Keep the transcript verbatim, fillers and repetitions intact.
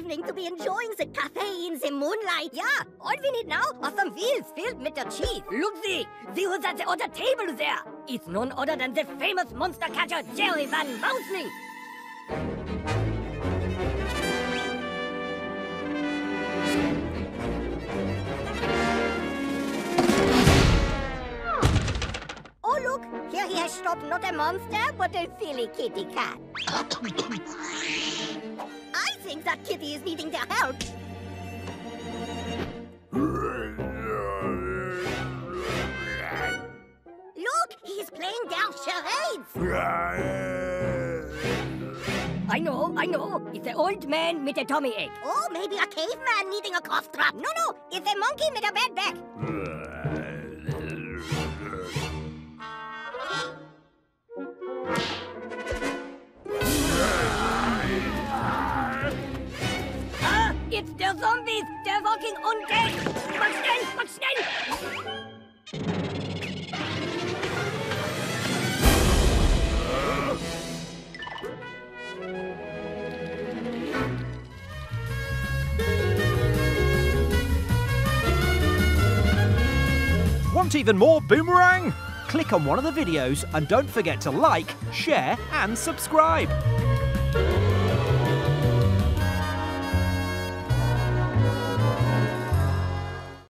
evening to be enjoying the cafe in the moonlight. Yeah, all we need now are some wheels filled with the cheese. Look, see, see who's at the other table there. It's none other than the famous monster catcher, Jerry Van Mouseling. Oh, look, here he has stopped not a monster, but a silly kitty cat. I think that kitty is needing their help. Look, he's playing their charades. I know, I know. It's an old man with a tummy ache. Oh, maybe a caveman needing a cough drop. No, no, it's a monkey with a bad back. Ah, it's the zombies! They're walking undead! Mach schnell! Mach schnell! Want even more Boomerang? Click on one of the videos and don't forget to like, share and subscribe.